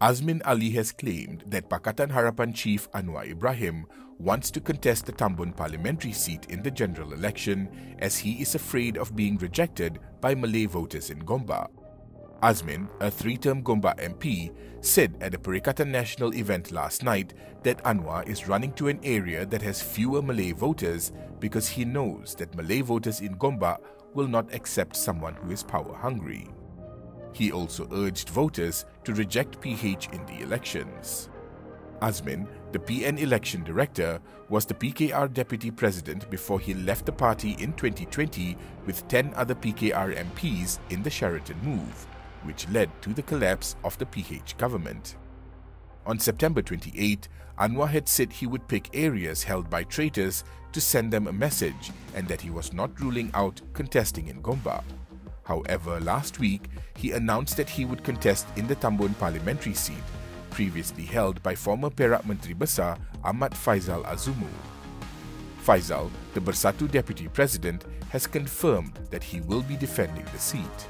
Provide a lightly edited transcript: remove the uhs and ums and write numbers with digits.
Azmin Ali has claimed that Pakatan Harapan chief Anwar Ibrahim wants to contest the Tambun parliamentary seat in the general election as he is afraid of being rejected by Malay voters in Gombak. Azmin, a three-term Gombak MP, said at a Perikatan national event last night that Anwar is running to an area that has fewer Malay voters because he knows that Malay voters in Gombak will not accept someone who is power-hungry. He also urged voters to reject PH in the elections. Azmin, the PN election director, was the PKR deputy president before he left the party in 2020 with 10 other PKR MPs in the Sheraton move, which led to the collapse of the PH government. On September 28, Anwar had said he would pick areas held by traitors to send them a message and that he was not ruling out contesting in Gombak. However, last week, he announced that he would contest in the Tambun parliamentary seat, previously held by former Perak Menteri Besar Ahmad Faizal Azumu. Faizal, the Bersatu deputy president, has confirmed that he will be defending the seat.